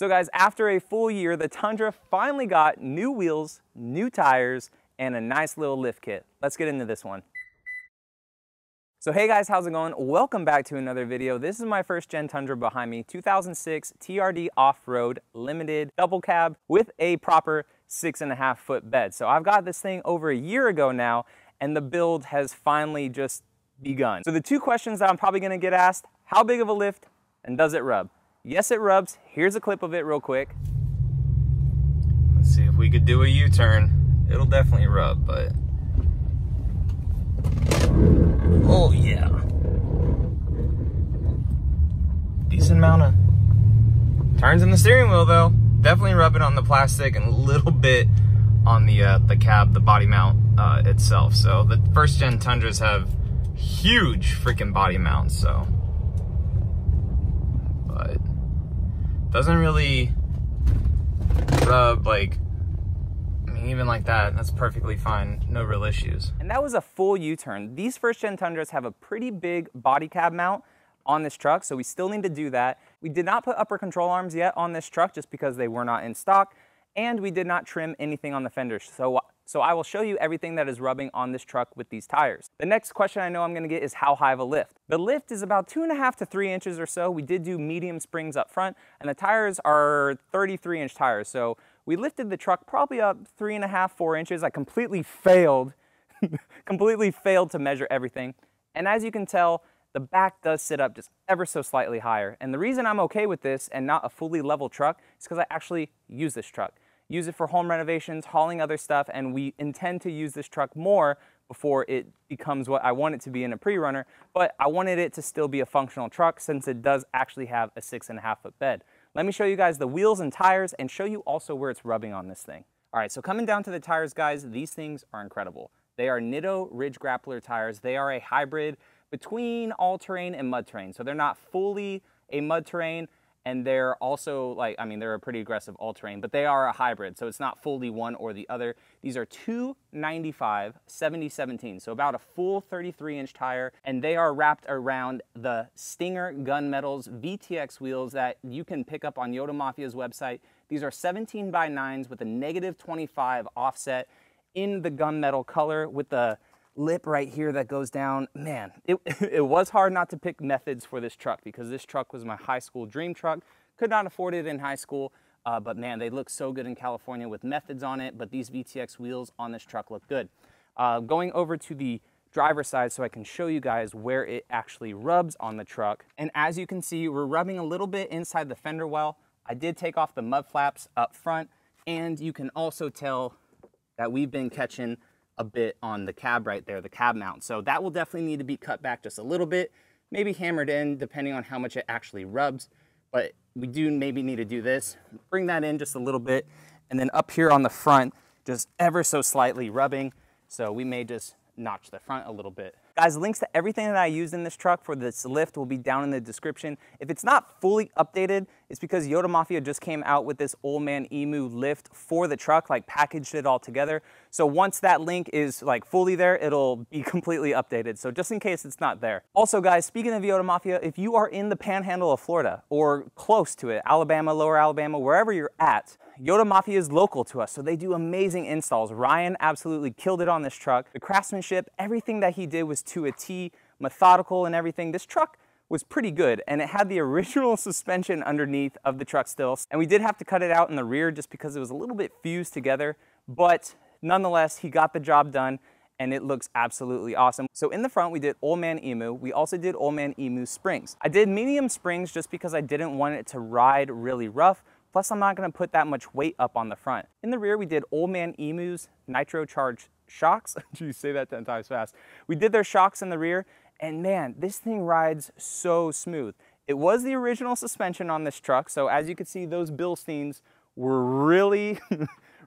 So guys, after a full year, the Tundra finally got new wheels, new tires, and a nice little lift kit. Let's get into this one. So hey guys, how's it going? Welcome back to another video. This is my first gen Tundra behind me, 2006 TRD off-road limited double cab with a proper 6.5 foot bed. So I've got this thing over a year ago now, and the build has finally just begun. So the two questions that I'm probably gonna get asked, how big of a lift and does it rub? Yes, it rubs. Here's a clip of it real quick. Let's see if we could do a U-turn. It'll definitely rub, but... oh yeah. Decent amount of turns in the steering wheel though. Definitely rubbing on the plastic and a little bit on the cab, the body mount itself. So the first gen Tundras have huge freaking body mounts, so. But doesn't really rub like, I mean, even like that, that's perfectly fine, no real issues. And that was a full U-turn. These first gen Tundras have a pretty big body cab mount on this truck, so we still need to do that. We did not put upper control arms yet on this truck just because they were not in stock, and we did not trim anything on the fenders. So I will show you everything that is rubbing on this truck with these tires. The next question I know I'm gonna get is how high of a lift? The lift is about 2.5 to 3 inches or so. We did do medium springs up front, and the tires are 33-inch tires. So we lifted the truck probably up 3.5, 4 inches. I completely failed to measure everything. And as you can tell, the back does sit up just ever so slightly higher. And the reason I'm okay with this and not a fully level truck is because I actually use this truck. Use it for home renovations, hauling other stuff, and we intend to use this truck more before it becomes what I want it to be in a pre-runner, but I wanted it to still be a functional truck since it does actually have a 6.5 foot bed. Let me show you guys the wheels and tires and show you also where it's rubbing on this thing. All right, so coming down to the tires, guys, these things are incredible. They are Nitto Ridge Grappler tires. They are a hybrid between all-terrain and mud-terrain. So they're not fully a mud-terrain, and they're also like, I mean, they're a pretty aggressive all-terrain, but they are a hybrid, so it's not fully one or the other. These are 295 70/17, so about a full 33-inch tire, and they are wrapped around the Stinger Gunmetals VTX wheels that you can pick up on Yotomafia's website. These are 17x9s with a -25 offset in the gunmetal color with the lip right here that goes down. Man, it was hard not to pick methods for this truck because this truck was my high school dream truck. Could not afford it in high school, but man, they look so good in California with methods on it, but these VTX wheels on this truck look good. Going over to the driver's side so I can show you guys where it actually rubs on the truck. And as you can see, we're rubbing a little bit inside the fender well. I did take off the mud flaps up front, and you can also tell that we've been catching a bit on the cab right there, the cab mount. So that will definitely need to be cut back just a little bit, maybe hammered in depending on how much it actually rubs. But we do maybe need to do this, bring that in just a little bit, and then up here on the front, just ever so slightly rubbing. So we may just notch the front a little bit. Guys, links to everything that I used in this truck for this lift will be down in the description. If it's not fully updated, it's because Yotamafia just came out with this Old Man Emu lift for the truck, like packaged it all together. So once that link is like fully there, it'll be completely updated. So just in case it's not there. Also guys, speaking of Yotamafia, if you are in the panhandle of Florida or close to it, Alabama, lower Alabama, wherever you're at, Yotamafia is local to us, so they do amazing installs. Ryan absolutely killed it on this truck. The craftsmanship, everything that he did was to a T, methodical and everything. This truck was pretty good, and it had the original suspension underneath of the truck still, and we did have to cut it out in the rear just because it was a little bit fused together, but nonetheless, he got the job done, and it looks absolutely awesome. So in the front, we did Old Man Emu. We also did Old Man Emu springs. I did medium springs just because I didn't want it to ride really rough, plus I'm not gonna put that much weight up on the front. In the rear, we did Old Man Emu's nitrocharged shocks. Geez, say that 10 times fast. We did their shocks in the rear, and man, this thing rides so smooth. It was the original suspension on this truck, so as you can see, those Bilsteins were really,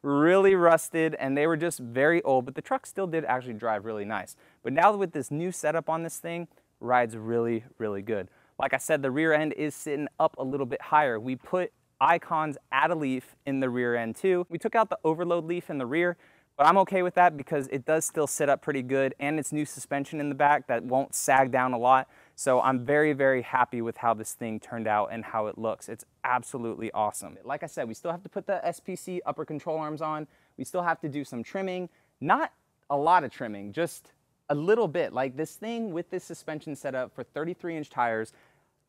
really rusted, and they were just very old, but the truck still did actually drive really nice. But now with this new setup on this thing, rides really, really good. Like I said, the rear end is sitting up a little bit higher. We put Icon's add a leaf in the rear end too. We took out the overload leaf in the rear, But I'm okay with that because it does still sit up pretty good, and it's new suspension in the back that won't sag down a lot. So I'm very, very happy with how this thing turned out and how it looks. It's absolutely awesome. Like I said, we still have to put the SPC upper control arms on. We still have to do some trimming. Not a lot of trimming, just a little bit. Like this thing with this suspension setup for 33-inch tires,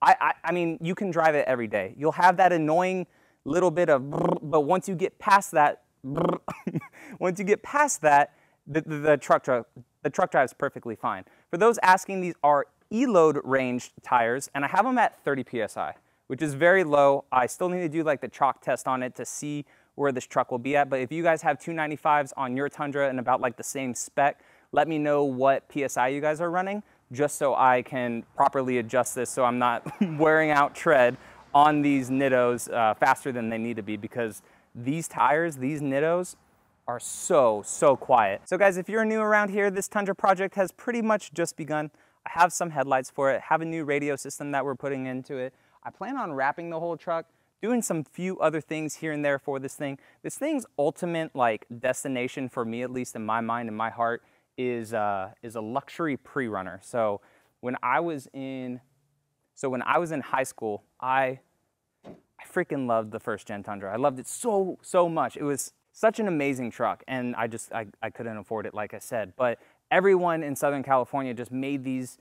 I mean, you can drive it every day. You'll have that annoying little bit of brrr, but once you get past that, brrr, once you get past that, the truck drives perfectly fine. For those asking, these are E-load range tires, and I have them at 30 PSI, which is very low. I still need to do like the chalk test on it to see where this truck will be at, but if you guys have 295s on your Tundra and about like the same spec, let me know what PSI you guys are running, just so I can properly adjust this so I'm not wearing out tread on these Nittos faster than they need to be, because these tires, these Nittos, are so quiet. So guys, if you're new around here, this Tundra project has pretty much just begun. I have some headlights for it, have a new radio system that we're putting into it. I plan on wrapping the whole truck, doing some few other things here and there for this thing. This thing's ultimate like destination for me, at least in my mind and my heart, is a luxury pre-runner. So when I was in high school, I freaking loved the first gen Tundra. I loved it so much. It was such an amazing truck, and I couldn't afford it, like I said, but everyone in Southern California just made these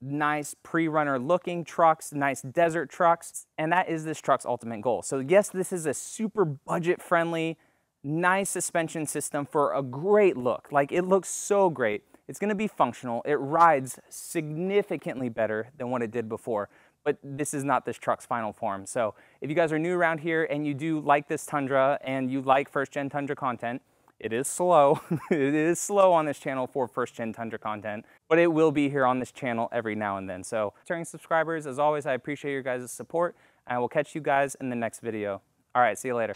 nice pre-runner looking trucks, nice desert trucks, and that is this truck's ultimate goal. So yes, this is a super budget friendly, nice suspension system for a great look. Like it looks so great. It's gonna be functional. It rides significantly better than what it did before, but this is not this truck's final form. So if you guys are new around here and you do like this Tundra and you like first gen Tundra content, it is slow. It is slow on this channel for first gen Tundra content, but it will be here on this channel every now and then. So returning subscribers, as always, I appreciate your guys' support, and I will catch you guys in the next video. All right, see you later.